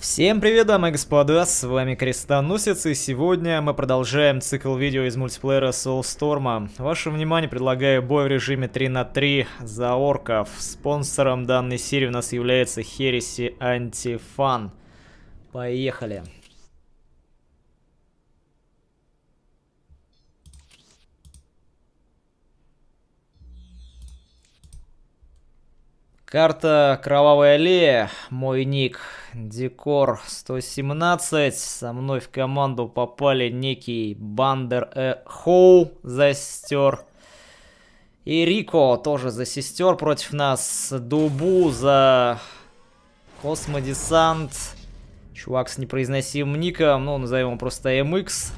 Всем привет, дамы и господа, с вами Крестоносец, и сегодня мы продолжаем цикл видео из мультиплеера Soulstorm. Ваше внимание предлагаю бой в режиме 3 на 3 за орков. Спонсором данной серии у нас является Хересь Антифан. Поехали. Карта Кровавая аллея, мой ник Декор117, со мной в команду попали некий Бамдер за сестер и Рико тоже за сестер против нас, Дубу за Космодесант, чувак с непроизносимым ником, ну назовем его просто MX,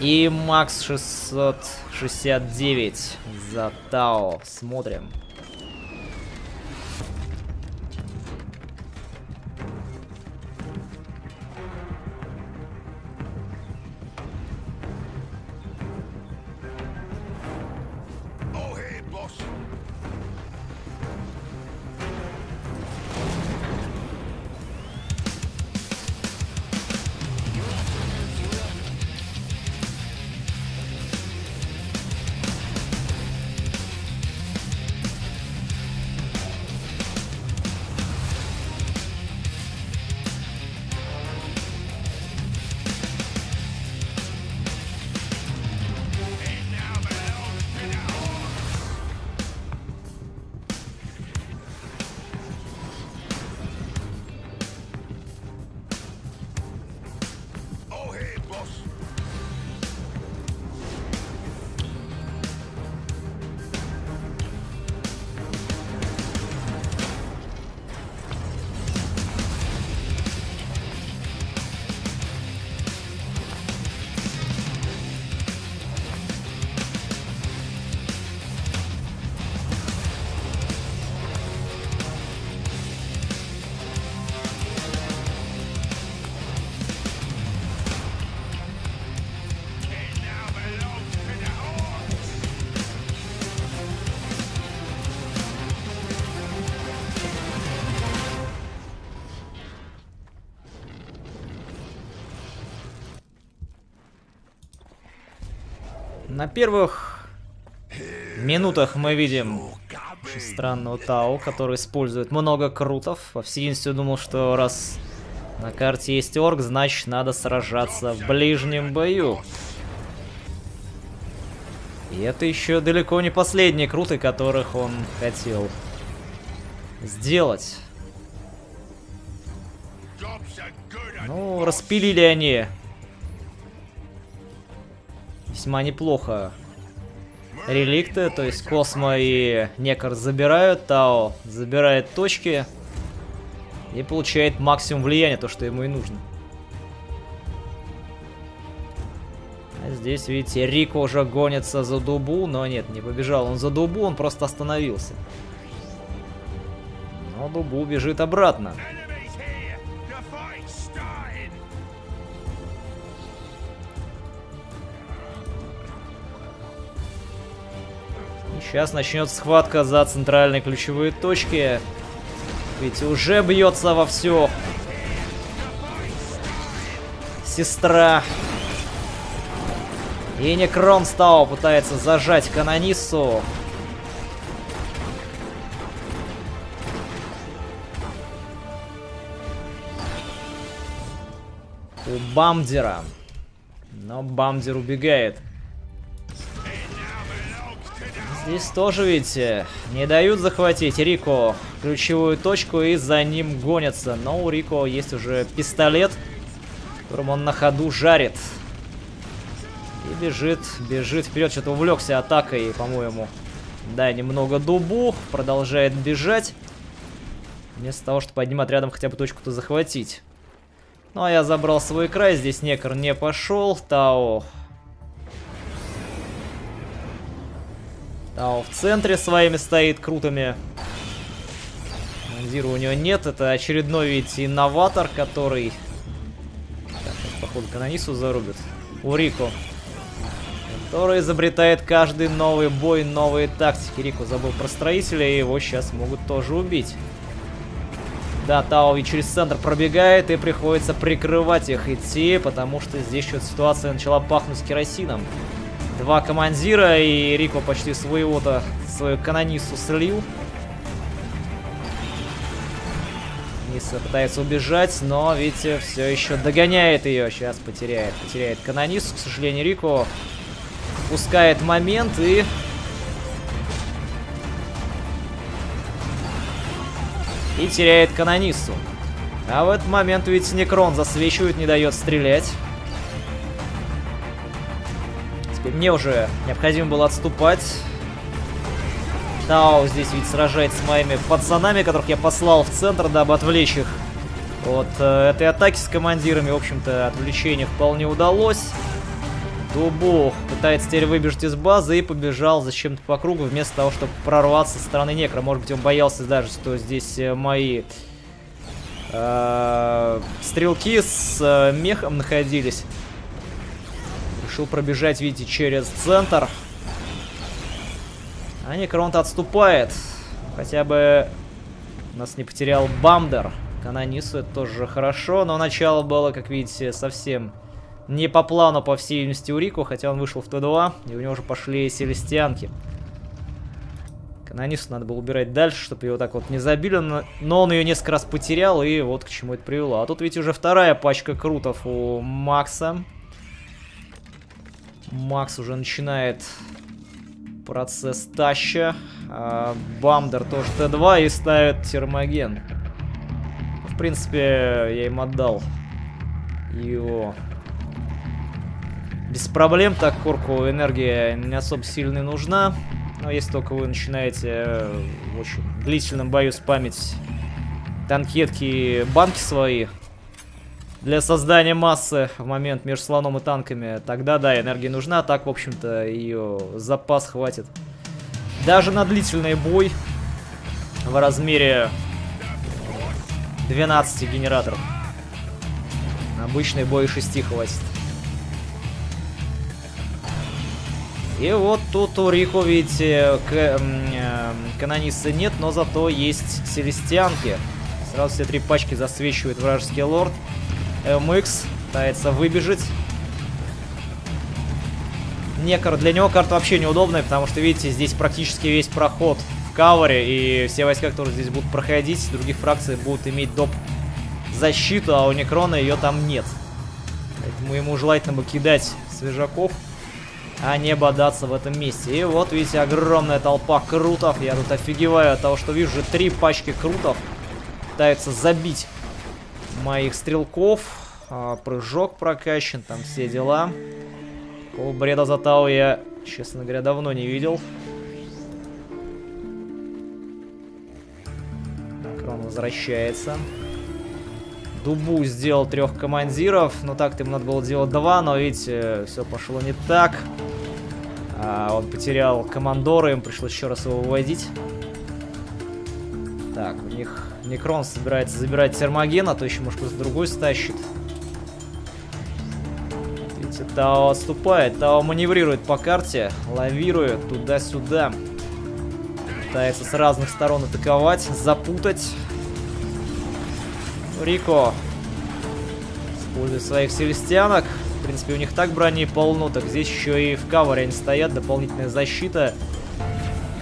и Макс 669 за Тау, смотрим. На первых минутах мы видим очень странного Тау, который использует много крутов. Во всеядности думал, что раз на карте есть орк, значит надо сражаться в ближнем бою. И это еще далеко не последние круты, которых он хотел сделать. Ну, распилили они весьма неплохо реликты, то есть Космо и Некр забирают, Тау забирает точки и получает максимум влияния, то что ему и нужно. А здесь, видите, Рико уже гонится за Дубу, но нет, не побежал он за Дубу, он просто остановился. Но Дубу бежит обратно. Сейчас начнется схватка за центральные ключевые точки. Ведь уже бьется вовсю сестра. И Necrons Тау пытается зажать канонису. У Бамдера. Но Бамдер убегает. Здесь тоже, видите, не дают захватить Рико ключевую точку и за ним гонятся. Но у Рико есть уже пистолет, которым он на ходу жарит. И бежит вперед. Что-то увлекся атакой, по-моему. Да, немного Дубу. Продолжает бежать. Вместо того, чтобы одним отрядом хотя бы точку-то захватить. Ну, а я забрал свой край. Здесь Некр не пошел. Тау в центре своими стоит крутыми. Командира у него нет. Это очередной, видите, инноватор, который... Так, сейчас, походу, канонису зарубит. У Рико. Который изобретает каждый новый бой, новые тактики. Рико забыл про строителя, и его сейчас могут тоже убить. Да, Тау и через центр пробегает, и приходится прикрывать их идти, потому что здесь что-то ситуация начала пахнуть керосином. Два командира, и Рико почти своего-то, свою канонисту слил. Ниса пытается убежать, но, видите, все еще догоняет ее. Сейчас потеряет канонисту. К сожалению, Рико упускает момент и... И теряет канонисту. А в этот момент, видите, Некрон засвечивает, не дает стрелять. Теперь мне уже необходимо было отступать. Тау здесь, видите, сражается с моими пацанами, которых я послал в центр, дабы отвлечь их от этой атаки с командирами. В общем-то, отвлечение вполне удалось. Дубух пытается теперь выбежать из базы и побежал зачем-то по кругу, вместо того, чтобы прорваться со стороны Некро. Может быть, он боялся даже, что здесь мои стрелки с мехом находились. Решил пробежать, видите, через центр. А Некрон-то отступает. Хотя бы нас не потерял Бамдер. Канонису это тоже хорошо, но начало было, как видите, совсем... Не по плану, по всей видимости, у Рико, хотя он вышел в Т2, и у него уже пошли селестианки. Канонисту надо было убирать дальше, чтобы его так вот не забили, но он ее несколько раз потерял, и вот к чему это привело. А тут ведь уже вторая пачка крутов у Макса. Макс уже начинает процесс таща. А Бамдер тоже Т2 и ставит термоген. В принципе, я им отдал его... Без проблем, так корку энергия не особо сильно нужна. Но если только вы начинаете в очень длительном бою спамить танкетки и банки свои для создания массы в момент между слоном и танками, тогда да, энергия нужна. Так, в общем-то, ее запас хватит даже на длительный бой в размере 12 генераторов. На обычный бой 6 хватит. И вот тут у Рико, видите, канониста нет, но зато есть селестианки. Сразу все три пачки засвечивает вражеский лорд. MX пытается выбежать. Некор, для него карта вообще неудобная, потому что, видите, здесь практически весь проход в кавере. И все войска, которые здесь будут проходить, других фракций будут иметь доп. Защиту, а у Некрона ее там нет. Поэтому ему желательно бы кидать свежаков, а не бодаться в этом месте. И вот, видите, огромная толпа крутов. Я тут офигеваю от того, что вижу уже три пачки крутов. Пытаются забить моих стрелков. Прыжок прокачан, там все дела. Такого бреда за Тау я, честно говоря, давно не видел. Некрон возвращается. Дубу сделал трех командиров. Но так-то ему надо было делать два, но, видите, все пошло не так. Он потерял командора, им пришлось еще раз его выводить. Так, у них Некрон собирается забирать термоген, а то еще, может, кто-то другой стащит. Видите, Тау отступает, Тау маневрирует по карте, лавирует туда-сюда. Пытается с разных сторон атаковать, запутать. Рико использует своих селестианок. В принципе, у них так брони полно, так здесь еще и в кавере они стоят, дополнительная защита.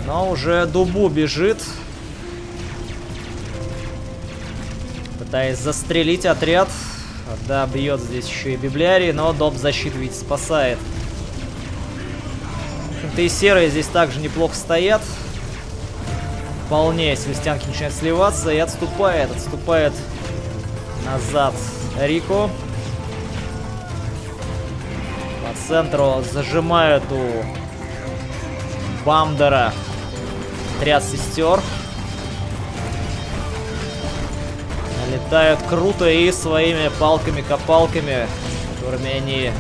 Но уже Дубу бежит, пытаясь застрелить отряд. Да, бьет здесь еще и Библиарий, но доп. Защиты ведь спасает. В общем-то, и серые здесь также неплохо стоят. Вполне селестианки начинают сливаться и отступает назад Рико. По центру зажимают у Бамдера отряд сестер. Летают круто и своими палками-копалками, которыми они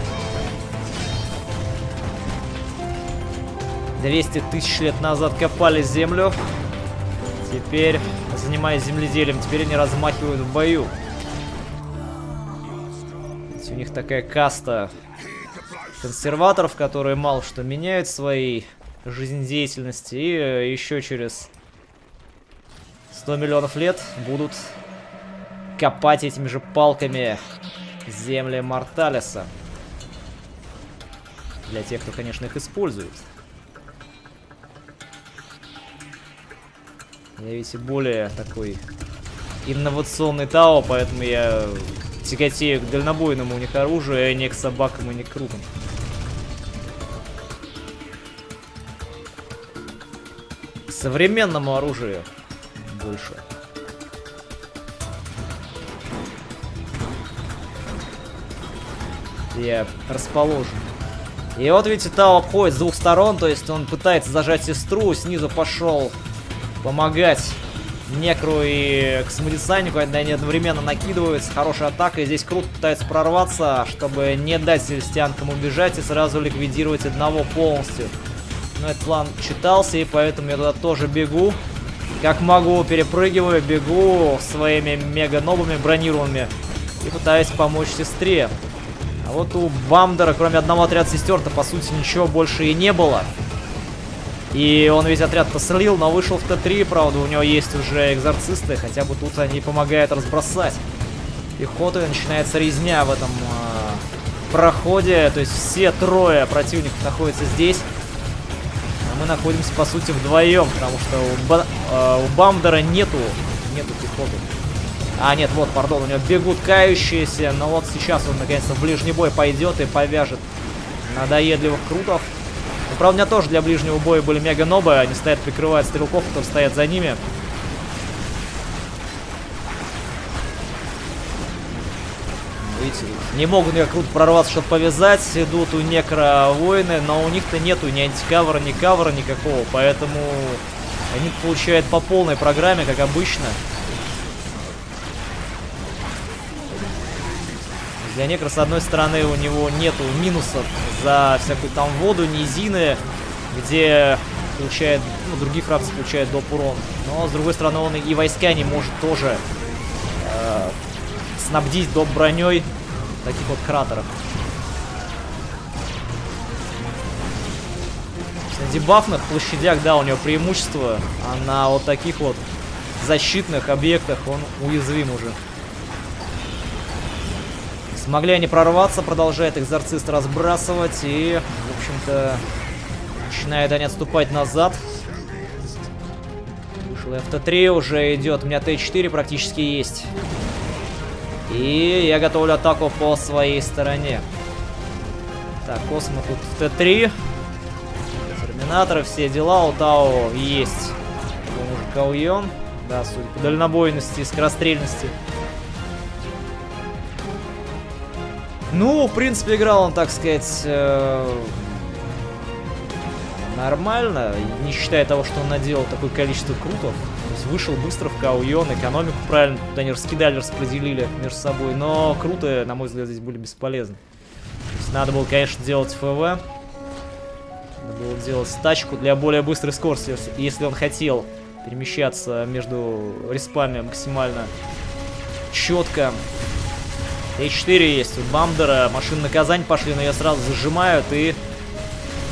200 тысяч лет назад копали землю. Теперь, занимаясь земледелием, теперь они размахивают в бою. У них такая каста консерваторов, которые мало что меняют в своей жизнедеятельности. И еще через 100 миллионов лет будут копать этими же палками земли Морталиса. Для тех, кто, конечно, их использует. Я ведь и более такой инновационный Тау, поэтому я тяготею к дальнобойному у них оружию, а не к собакам и не к крупам. К современному оружию больше. Я расположен. И вот видите, Тау обходит с двух сторон, то есть он пытается зажать сестру, снизу пошел помогать Некру и космодесантнику, когда они одновременно накидываются, хорошая атака, и здесь круто пытается прорваться, чтобы не дать селестианкам убежать и сразу ликвидировать одного полностью. Но этот план читался, и поэтому я туда тоже бегу. Как могу, перепрыгиваю, бегу своими меганобами бронированными и пытаюсь помочь сестре. А вот у Бамдера, кроме одного отряда сестер-то, по сути, ничего больше и не было. И он весь отряд-то слил, но вышел в Т3, правда, у него есть уже экзорцисты, хотя бы тут они помогают разбросать пехоту, и начинается резня в этом проходе, то есть все трое противников находятся здесь, а мы находимся, по сути, вдвоем, потому что у Бамдера нету пехоты. А, нет, вот, пардон, у него бегут кающиеся, но вот сейчас он, наконец-то, в ближний бой пойдет и повяжет надоедливых крутов. Но, правда, у меня тоже для ближнего боя были меганобы, они стоят, прикрывают стрелков, кто стоят за ними. Видите, не могут никак круто прорваться, чтобы повязать, идут у некро воины, но у них-то нету ни антикавера, ни кавера никакого, поэтому они получают по полной программе, как обычно. Для некро, с одной стороны, у него нету минусов за всякую там воду, низины, где получает, ну, другие фракции получают доп. Урон. Но, с другой стороны, он и войска не может тоже снабдить доп. Броней таких вот кратеров. На дебафных площадях, да, у него преимущество, а на вот таких вот защитных объектах он уязвим уже. Смогли они прорваться, продолжает экзорцист разбрасывать и, в общем-то, начинают они отступать назад. Вышел я в Т3, уже идет, у меня Т4 практически есть. И я готовлю атаку по своей стороне. Так, Космо тут в Т3. Терминаторы, все дела, у Тау есть. Кауйон, да, судя по дальнобойности и скорострельности. Ну, в принципе, играл он, так сказать, нормально, не считая того, что он наделал такое количество крутов. То есть вышел быстро в Каоён, экономику правильно туда не раскидали, распределили между собой, но круто, на мой взгляд, здесь были бесполезны. То есть надо было, конечно, делать ФВ, надо было делать тачку для более быстрой скорости, если он хотел перемещаться между респами максимально четко. Т4 есть у Бамдера, машины наказания пошли, но ее сразу зажимают, и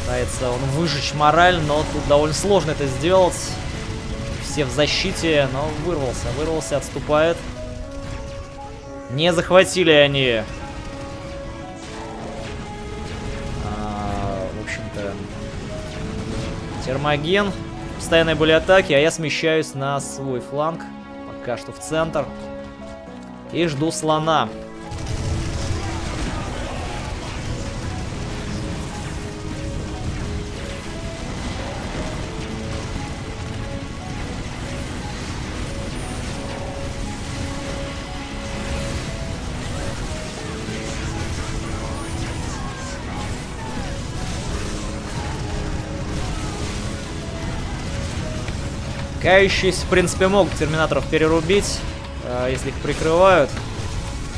пытается он выжечь мораль, но тут довольно сложно это сделать. Все в защите, но вырвался, отступает. Не захватили они, в общем-то, термоген. Постоянные были атаки, а я смещаюсь на свой фланг, пока что в центр, и жду слона. Кающиеся, в принципе, могут терминаторов перерубить, если их прикрывают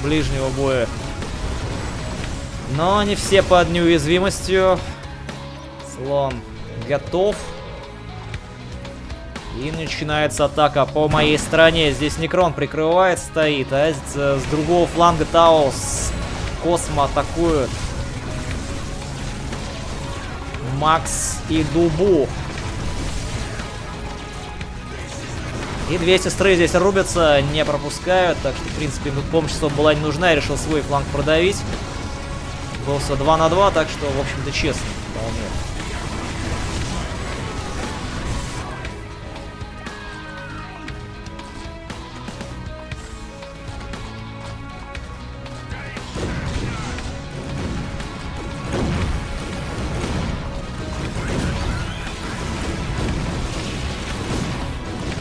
ближнего боя. Но они все под неуязвимостью. Слон готов. И начинается атака по моей стороне. Здесь Некрон прикрывает, стоит. А с другого фланга Тау с Космо атакуют Макс и Дубу. И две сестры здесь рубятся, не пропускают. Так что, в принципе, им помощь особо была не нужна. Я решил свой фланг продавить. Был все 2 на 2, так что, в общем-то, честно. Вполне.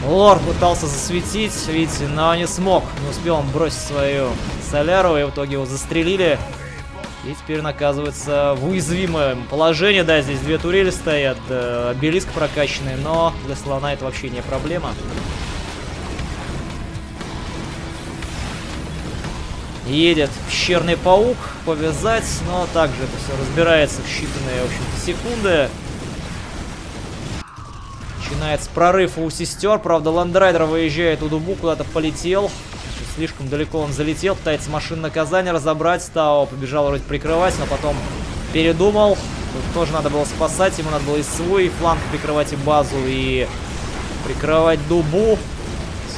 Лор пытался засветить, видите, но не смог. Не успел он бросить свою соляру, и в итоге его застрелили. И теперь он оказывается в уязвимом положении. Да, здесь две турели стоят, обелиск прокачанный, но для слона это вообще не проблема. Едет пещерный паук повязать, но также это все разбирается в считанные, в общем-то, секунды. Начинается прорыв у сестер. Правда, Ленд райдер выезжает у дубу, куда-то полетел. Слишком далеко он залетел. Пытается машину наказания разобрать. Тау побежал вроде прикрывать, но потом передумал. Тут тоже надо было спасать. Ему надо было и свой фланг прикрывать, и базу, и прикрывать дубу.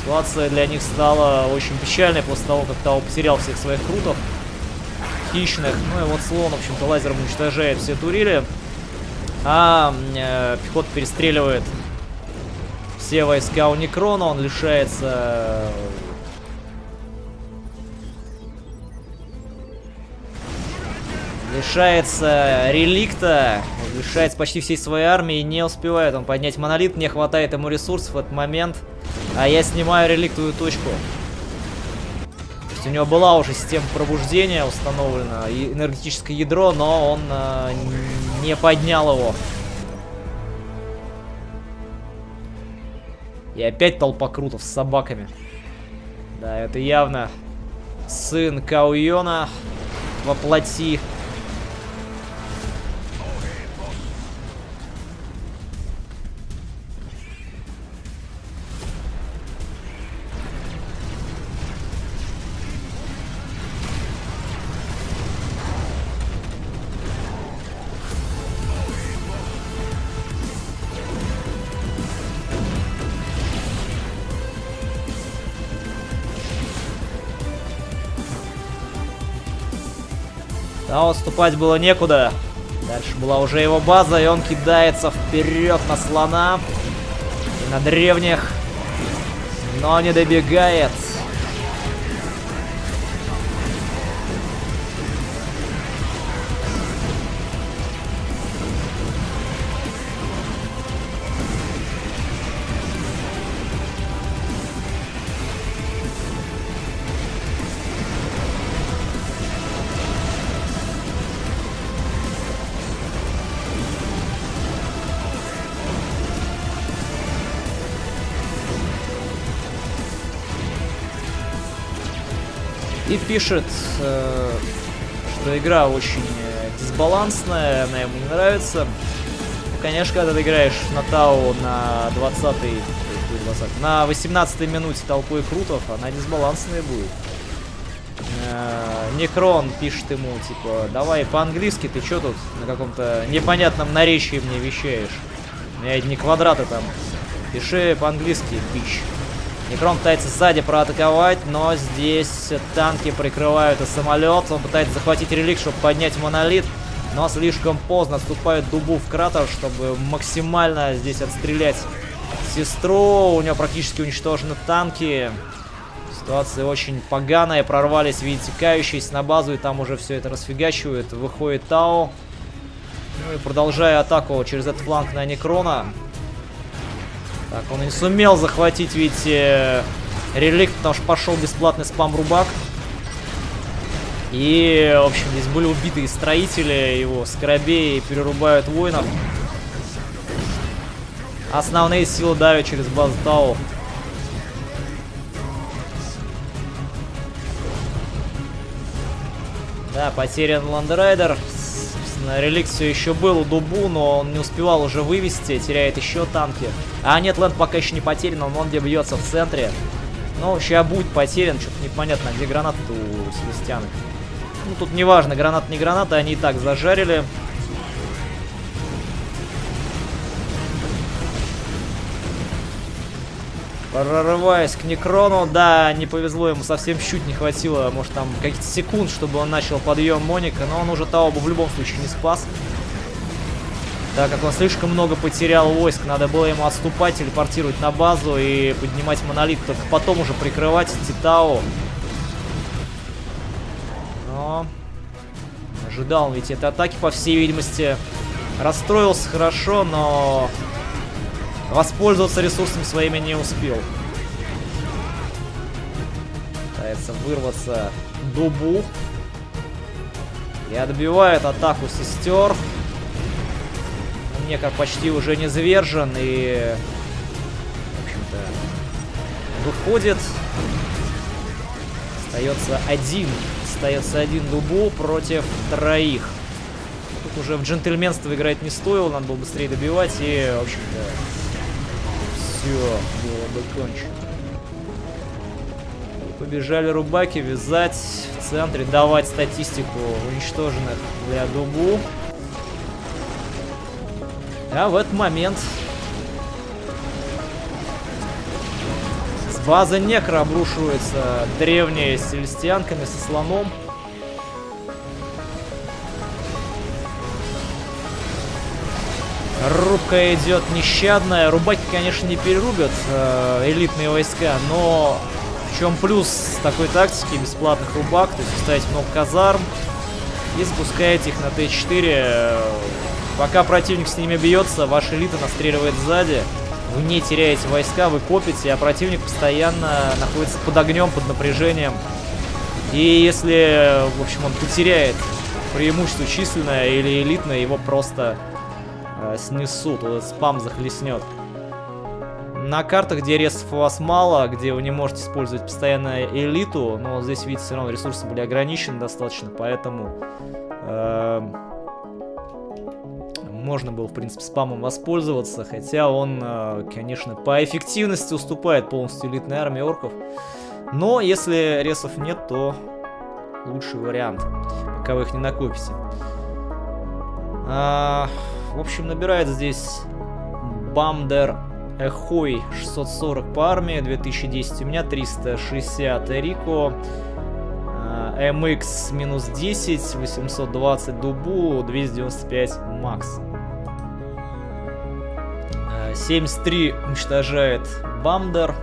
Ситуация для них стала очень печальной после того, как Тау потерял всех своих крутов хищных. Ну и вот слон, в общем-то, лазером уничтожает все турели. А пехота перестреливает все войска у Некрона, он лишается реликта, он лишается почти всей своей армии, и не успевает он поднять монолит, не хватает ему ресурсов в этот момент, а я снимаю реликтовую точку. То есть у него была уже система пробуждения установлена, энергетическое ядро, но он не поднял его. И опять толпа крутов с собаками. Да, это явно сын Каойона во плоти. А отступать было некуда. Дальше была уже его база, и он кидается вперед на слона. И на древних. Но не добегает. И пишет, что игра очень дисбалансная, она ему не нравится. Конечно, когда ты играешь на Тау на 18-й минуте толпой крутов, она дисбалансная будет. Некрон пишет ему, типа, давай по-английски, ты чё тут на каком-то непонятном наречии мне вещаешь? У меня одни квадраты там. Пиши по-английски, пищ. Некрон пытается сзади проатаковать, но здесь танки прикрывают и самолет. Он пытается захватить реликт, чтобы поднять монолит, но слишком поздно отступает дубу в кратер, чтобы максимально здесь отстрелять сестру. У него практически уничтожены танки. Ситуация очень поганая. Прорвались, видите, кающиеся на базу, и там уже все это расфигачивают. Выходит Тау. Ну и продолжая атаку через этот фланг на Некрона. Так, он не сумел захватить, видите, реликт, потому что пошел бесплатный спам-рубак. И, в общем, здесь были убиты строители его, скоробеи, перерубают воинов. Основные силы давят через базу Тау. Да, потерян Ленд райдер. Реликт все еще был у дубу, но он не успевал уже вывести, теряет еще танки. А нет, Ленд пока еще не потерян, он где бьется в центре. Но сейчас будет потерян, что-то непонятно, где гранаты-то у селестянок. Ну тут неважно, гранат не граната, они и так зажарили. Прорываясь к Некрону, да, не повезло ему, совсем чуть не хватило, может, там, каких-то секунд, чтобы он начал подъем Моника, но он уже Тау бы в любом случае не спас. Так как он слишком много потерял войск, надо было ему отступать, телепортировать на базу и поднимать монолит, только потом уже прикрывать Титау. Но ожидал ведь этой атаки, по всей видимости, расстроился хорошо, но воспользоваться ресурсом своими не успел. Пытается вырваться Дубу и отбивает атаку сестер. Некр почти уже не низвержен и, в общем-то, выходит. Остается один Дубу против троих. Тут уже в джентльменство играть не стоило, надо было быстрее добивать и, в общем-то, все было бы кончено. Побежали рубаки вязать в центре, давать статистику уничтоженных для Дубу. А в этот момент с базы Некра обрушиваются древние с селестианками, со слоном. Рубка идет нещадная. Рубаки, конечно, не перерубят элитные войска, но в чем плюс такой тактики бесплатных рубак? То есть ставить много казарм и спускаете их на Т4. Пока противник с ними бьется, ваша элита настреливает сзади. Вы не теряете войска, вы копите, а противник постоянно находится под огнем, под напряжением. И если, в общем, он потеряет преимущество численное или элитное, его просто снесут, вот этот спам захлестнет. На картах, где ресурсов у вас мало, где вы не можете использовать постоянно элиту, но здесь, видите, все равно ресурсы были ограничены достаточно, поэтому можно было, в принципе, спамом воспользоваться, хотя он, конечно, по эффективности уступает полностью элитной армии орков. Но если ресов нет, то лучший вариант, пока вы их не накопите. В общем, набирает здесь Бамдер Эхой 640 по армии, 2010 у меня, 360 Рико, MX минус 10, 820 Дубу, 295 Макс. 73 уничтожает Бамдер,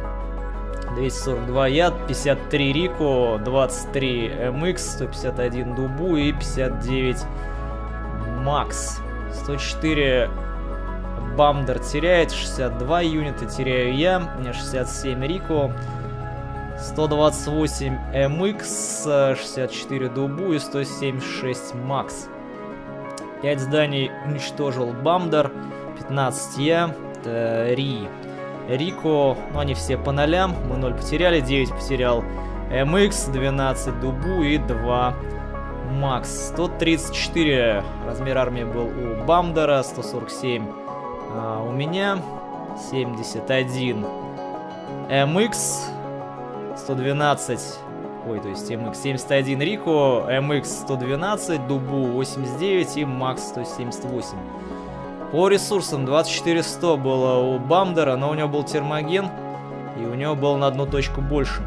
242 я, 53 Рико, 23 MX, 151 Дубу и 59 Макс. 104 Бамдер теряет, 62 юнита теряю я, у меня 67 Рико, 128 MX, 64 Дубу и 176 Макс. 5 зданий уничтожил Бамдер, 15 я, 3 Рико, но они все по нолям, мы 0 потеряли, 9 потерял MX, 12 Дубу и 2 Макс. 134 размер армии был у Бамдера, 147 у меня, 71 MX, 112, ой, то есть MX, 71 Рико, MX 112, Дубу 89 и Макс 178. По ресурсам 24100 было у Бамдера, но у него был термоген, и у него было на одну точку больше.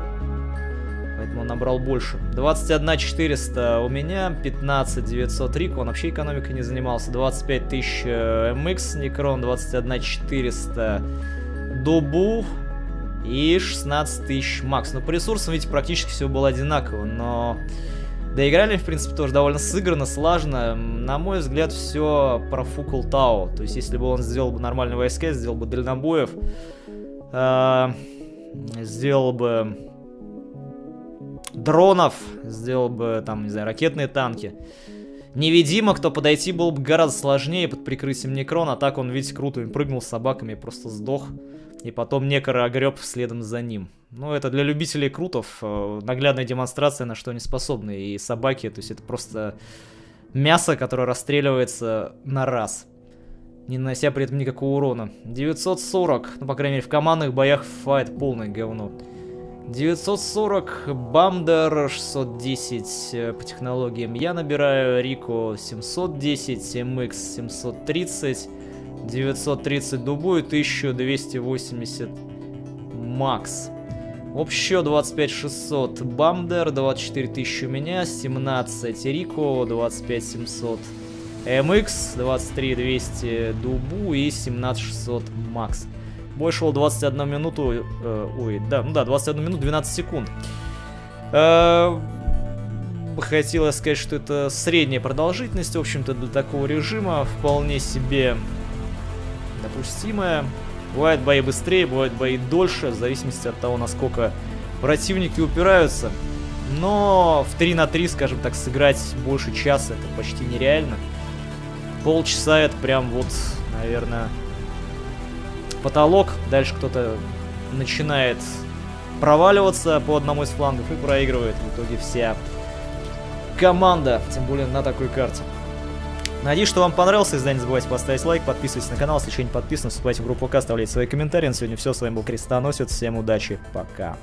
Поэтому он набрал больше. 21400 у меня, 15900 Рико, он вообще экономикой не занимался. 25000 MX, Некрон 21400 Дубу и 16000 Макс. Но по ресурсам, видите, практически все было одинаково, но доиграли, в принципе, тоже довольно сыгранно, слаженно. На мой взгляд, все профукал Тау. То есть, если бы он сделал бы нормальные войска, сделал бы дальнобоев, сделал бы дронов, сделал бы, там, не знаю, ракетные танки. Невидимок, то подойти было бы гораздо сложнее под прикрытием Некрона. А так он, видите, круто им прыгнул с собаками и просто сдох. И потом Некро огреб следом за ним. Ну, это для любителей крутов наглядная демонстрация, на что они способны. И собаки, то есть это просто мясо, которое расстреливается на раз, не нанося при этом никакого урона. 940, ну, по крайней мере, в командных боях файт полное говно. 940, Бамдер 610 по технологиям я набираю, Рико 710, MX 730, 930 Дубу и 1280 Макс. Вообще 25600 Бамдер, 24000 у меня, 17 Рико, 25700 MX, 23200 Дубу и 17600 Макс. Бой шел 21 минуту, 21 минут 12 секунд. Хотелось сказать, что это средняя продолжительность, в общем-то, для такого режима вполне себе допустимая. Бывают бои быстрее, бывают бои дольше, в зависимости от того, насколько противники упираются. Но в 3 на 3, скажем так, сыграть больше часа — это почти нереально. Полчаса — это прям вот, наверное, потолок. Дальше кто-то начинает проваливаться по одному из флангов и проигрывает в итоге вся команда, тем более на такой карте. Надеюсь, что вам понравилось издание. Не забывайте поставить лайк, подписывайтесь на канал, если еще не подписаны, вступайте в группу ВК, оставляйте свои комментарии. На сегодня все, с вами был Крестоносец, всем удачи, пока.